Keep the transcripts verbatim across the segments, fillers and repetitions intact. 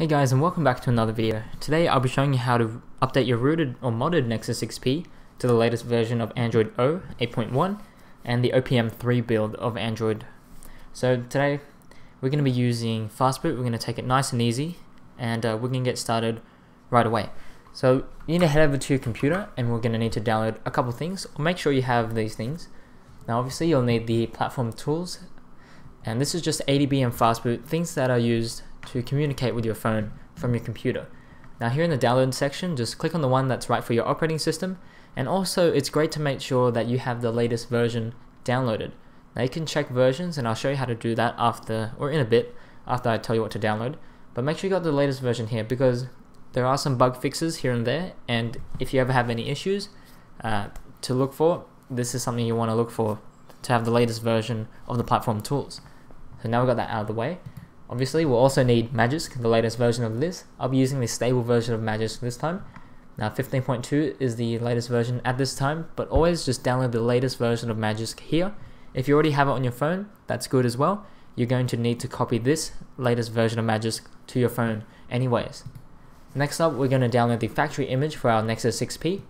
Hey guys, and welcome back to another video. Today I'll be showing you how to update your rooted or modded Nexus six P to the latest version of Android O eight point one and the O P M three build of Android. So today we're going to be using Fastboot. We're going to take it nice and easy, and uh, we're going to get started right away. So you need to head over to your computer and we're going to need to download a couple things. Make sure you have these things. Now obviously you'll need the platform tools, and this is just A D B and Fastboot, things that are used to communicate with your phone from your computer. Now here in the download section, just click on the one that's right for your operating system, and also it's great to make sure that you have the latest version downloaded. Now you can check versions, and I'll show you how to do that after, or in a bit, after I tell you what to download. But make sure you got the latest version here, because there are some bug fixes here and there, and if you ever have any issues uh, to look for, this is something you want to look for, to have the latest version of the platform tools. So now we've got that out of the way. Obviously, we'll also need Magisk, the latest version of this. I'll be using the stable version of Magisk this time. Now, fifteen point two is the latest version at this time, but always just download the latest version of Magisk here. If you already have it on your phone, that's good as well. You're going to need to copy this latest version of Magisk to your phone anyways. Next up, we're going to download the factory image for our Nexus six P.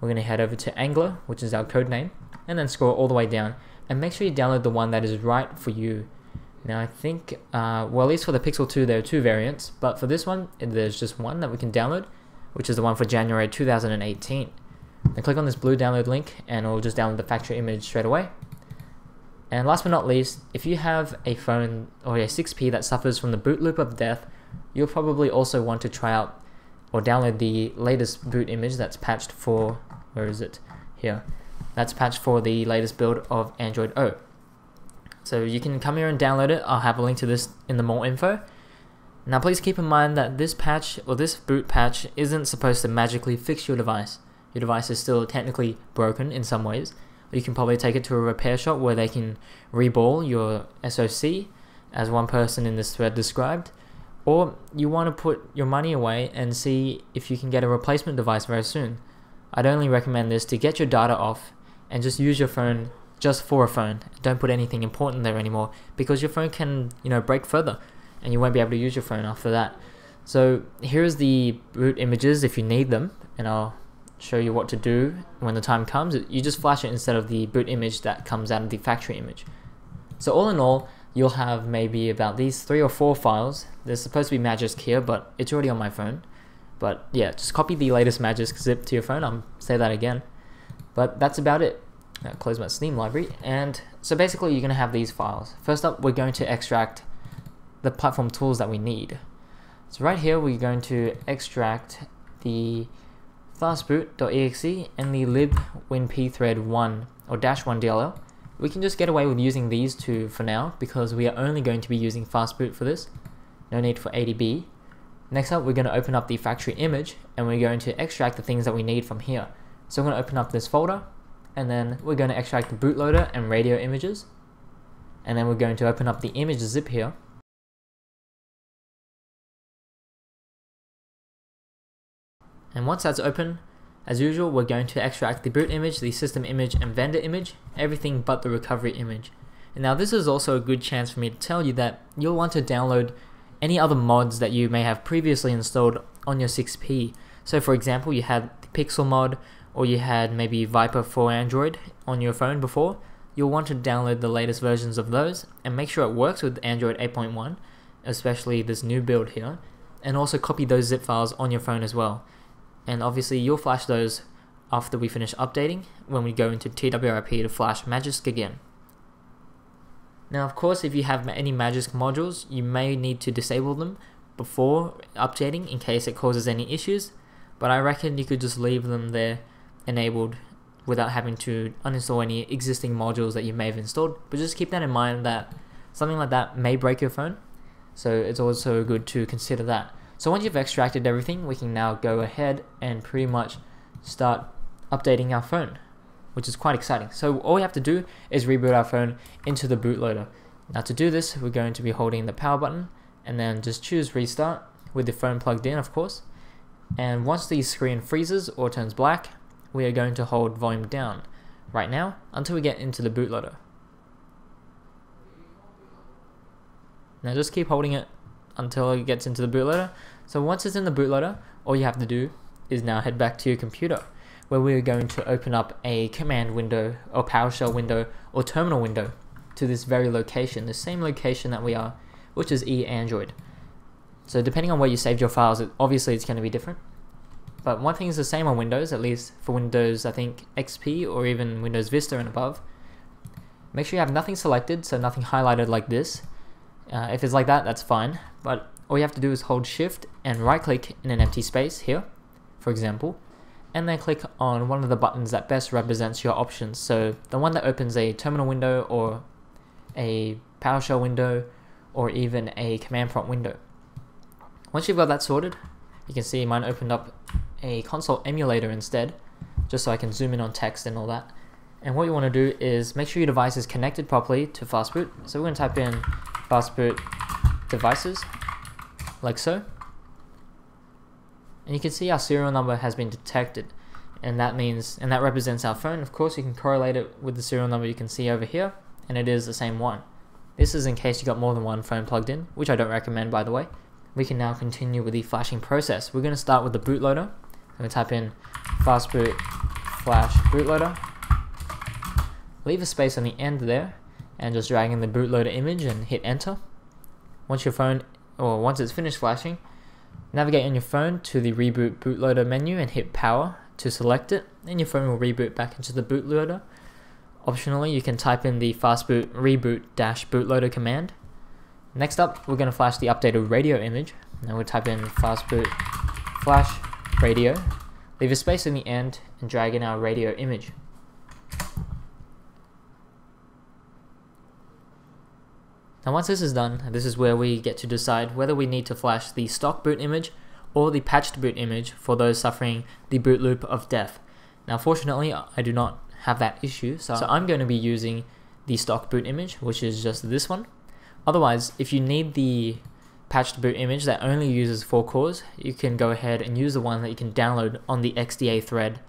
We're going to head over to Angler, which is our code name, and then scroll all the way down. And make sure you download the one that is right for you. Now I think, uh, well, at least for the Pixel two there are two variants, but for this one there's just one that we can download, which is the one for January two thousand eighteen. Then click on this blue download link and it'll just download the factory image straight away. And last but not least, if you have a phone or a six P that suffers from the boot loop of death, you'll probably also want to try out or download the latest boot image that's patched for, where is it, here, that's patched for the latest build of Android O. So you can come here and download it. I'll have a link to this in the more info. Now please keep in mind that this patch, or this boot patch, isn't supposed to magically fix your device. Your device is still technically broken in some ways. You can probably take it to a repair shop where they can reball your S O C, as one person in this thread described. Or you want to put your money away and see if you can get a replacement device very soon. I'd only recommend this to get your data off and just use your phone just for a phone. Don't put anything important there anymore, because your phone can, you know, break further and you won't be able to use your phone after that. So here's the boot images if you need them, and I'll show you what to do when the time comes. You just flash it instead of the boot image that comes out of the factory image. So all in all, you'll have maybe about these three or four files. There's supposed to be Magisk here, but it's already on my phone. But yeah, just copy the latest Magisk zip to your phone. I'll say that again. But that's about it. Now close my Steam library, and so basically you're going to have these files. First up, we're going to extract the platform tools that we need. So right here we're going to extract the fastboot dot E X E and the libwinp thread one or dash one D L L. We can just get away with using these two for now, because we are only going to be using Fastboot for this. No need for A D B. Next up, we're going to open up the factory image and we're going to extract the things that we need from here. So I'm going to open up this folder, and then we're going to extract the bootloader and radio images, and then we're going to open up the image zip here, and once that's open, as usual, we're going to extract the boot image, the system image and vendor image, everything but the recovery image. And now this is also a good chance for me to tell you that you'll want to download any other mods that you may have previously installed on your six P. So for example, you had the Pixel mod, or you had maybe Viper for Android on your phone before. You'll want to download the latest versions of those and make sure it works with Android eight point one, especially this new build here, and also copy those zip files on your phone as well. And obviously you'll flash those after we finish updating, when we go into T W R P to flash Magisk again. Now of course, if you have any Magisk modules, you may need to disable them before updating in case it causes any issues, but I reckon you could just leave them there enabled without having to uninstall any existing modules that you may have installed. But just keep that in mind, that something like that may break your phone, so it's also good to consider that. So once you've extracted everything, we can now go ahead and pretty much start updating our phone, which is quite exciting. So all we have to do is reboot our phone into the bootloader. Now to do this, we're going to be holding the power button and then just choose restart with the phone plugged in, of course. And once the screen freezes or turns black, we are going to hold volume down right now until we get into the bootloader. Now just keep holding it until it gets into the bootloader. So once it's in the bootloader, all you have to do is now head back to your computer, where we're going to open up a command window or PowerShell window or terminal window to this very location, the same location that we are, which is e Android. So depending on where you saved your files, it, obviously it's going to be different. But one thing is the same on Windows, at least for Windows, I think, X P or even Windows Vista and above. Make sure you have nothing selected, so nothing highlighted like this. Uh, if it's like that, that's fine. But all you have to do is hold Shift and right-click in an empty space here, for example, and then click on one of the buttons that best represents your options. So the one that opens a terminal window or a PowerShell window or even a command prompt window. Once you've got that sorted, you can see mine opened up a console emulator instead, just so I can zoom in on text and all that. And what you want to do is make sure your device is connected properly to Fastboot. So we're going to type in Fastboot devices, like so. And you can see our serial number has been detected. And that means, and that represents our phone. Of course, you can correlate it with the serial number you can see over here, and it is the same one. This is in case you got more than one phone plugged in, which I don't recommend, by the way. We can now continue with the flashing process. We're going to start with the bootloader. I'm going to type in Fastboot flash bootloader. Leave a space on the end there and just drag in the bootloader image and hit enter. Once your phone, or once it's finished flashing, navigate on your phone to the reboot bootloader menu and hit power to select it, and your phone will reboot back into the bootloader. Optionally, you can type in the Fastboot reboot dash bootloader command. Next up, we're going to flash the updated radio image. Now we'll type in Fastboot flash radio, leave a space in the end and drag in our radio image. Now once this is done, this is where we get to decide whether we need to flash the stock boot image or the patched boot image for those suffering the boot loop of death. Now fortunately, I do not have that issue, so I'm going to be using the stock boot image, which is just this one. Otherwise, if you need the patched boot image that only uses four cores, you can go ahead and use the one that you can download on the X D A thread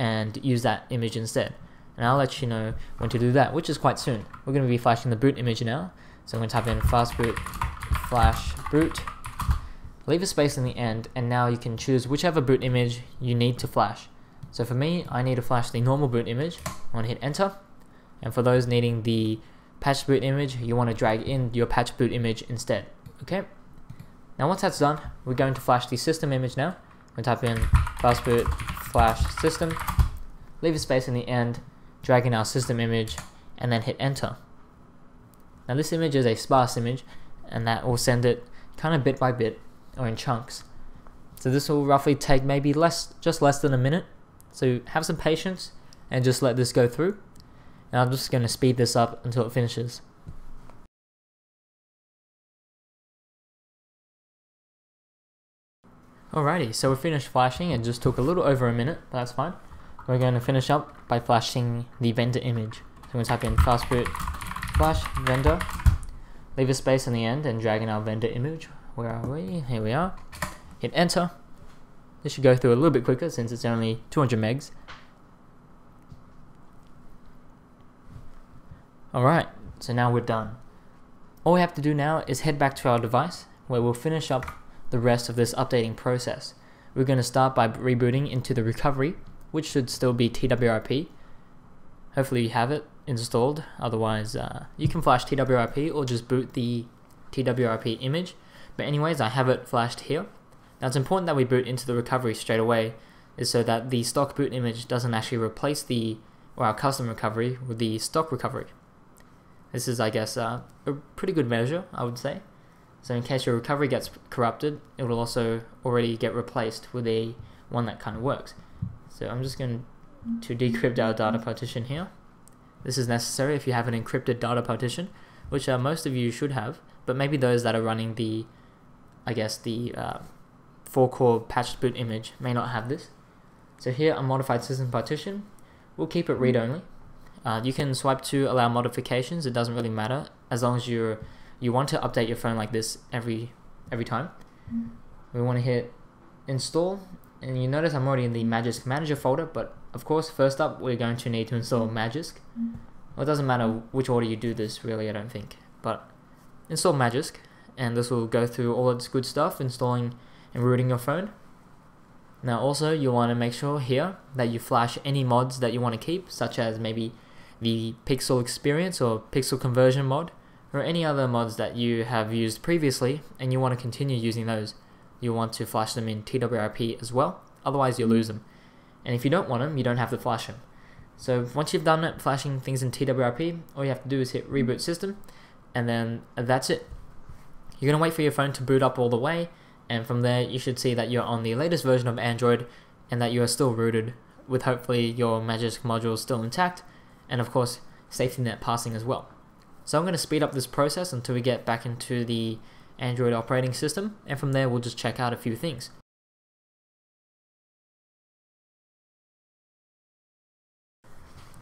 and use that image instead. And I'll let you know when to do that, which is quite soon. We're going to be flashing the boot image now. So I'm going to type in Fastboot flash boot, leave a space in the end, and now you can choose whichever boot image you need to flash. So for me, I need to flash the normal boot image. I want to hit enter. And for those needing the patched boot image, you want to drag in your patched boot image instead. Okay. Now once that's done, we're going to flash the system image now. I'm going to type in Fastboot flash system, leave a space in the end, drag in our system image, and then hit enter. Now this image is a sparse image, and that will send it kind of bit by bit or in chunks. So this will roughly take maybe less, just less than a minute. So have some patience and just let this go through. And I'm just going to speed this up until it finishes. Alrighty, so we're finished flashing. It just took a little over a minute, but that's fine. We're going to finish up by flashing the vendor image. So I'm going to type in Fastboot flash vendor, leave a space in the end and drag in our vendor image. Where are we? Here we are. Hit enter. This should go through a little bit quicker since it's only two hundred megs. Alright, so now we're done. All we have to do now is head back to our device, where we'll finish up the rest of this updating process. We're going to start by rebooting into the recovery, which should still be T W R P. Hopefully you have it installed, otherwise uh, you can flash T W R P or just boot the T W R P image. But anyways, I have it flashed here. Now it's important that we boot into the recovery straight away, is so that the stock boot image doesn't actually replace the, or our custom recovery with the stock recovery. This is, I guess, uh, a pretty good measure, I would say. So in case your recovery gets corrupted, it will also already get replaced with a one that kind of works. So I'm just going to decrypt our data partition here. This is necessary if you have an encrypted data partition, which uh, most of you should have, but maybe those that are running the, I guess, the uh, four-core patched boot image may not have this. So here, a modified system partition. We'll keep it read-only. Uh, you can swipe to allow modifications, it doesn't really matter, as long as you you want to update your phone like this every every time. We want to hit install, and you notice I'm already in the Magisk manager folder, but of course first up we're going to need to install Magisk. Well, it doesn't matter which order you do this really, I don't think, but install Magisk, and this will go through all its good stuff, installing and rooting your phone. Now also you want to make sure here that you flash any mods that you want to keep, such as maybe the Pixel Experience or Pixel Conversion mod, or any other mods that you have used previously and you want to continue using those. You'll want to flash them in T W R P as well, otherwise you'll lose them. And if you don't want them, you don't have to flash them. So once you've done it, flashing things in T W R P, all you have to do is hit Reboot System, and then that's it. You're going to wait for your phone to boot up all the way, and from there you should see that you're on the latest version of Android and that you are still rooted, with hopefully your Magisk module still intact, and of course SafetyNet passing as well. So I'm going to speed up this process until we get back into the Android operating system, and from there we'll just check out a few things.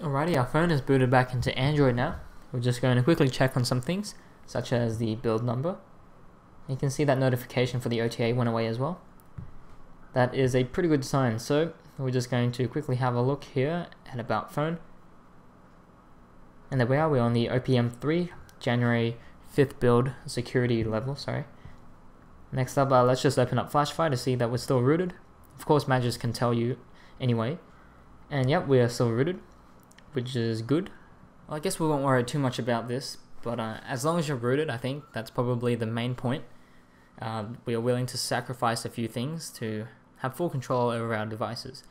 Alrighty, our phone is booted back into Android now. We're just going to quickly check on some things, such as the build number. You can see that notification for the O T A went away as well. That is a pretty good sign, so we're just going to quickly have a look here at About Phone. And there we are, we're on the O P M three, January fifth build, security level, sorry. Next up, uh, let's just open up FlashFire to see that we're still rooted. Of course, Magisk can tell you anyway. And yep, we are still rooted, which is good. Well, I guess we won't worry too much about this, but uh, as long as you're rooted, I think that's probably the main point. Uh, we are willing to sacrifice a few things to have full control over our devices.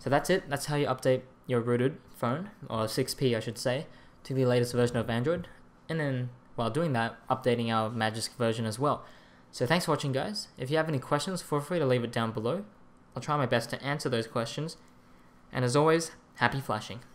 So that's it, that's how you update your rooted phone, or six P I should say, to the latest version of Android, and then while doing that, updating our Magisk version as well. So thanks for watching, guys. If you have any questions, feel free to leave it down below. I'll try my best to answer those questions, and as always, happy flashing.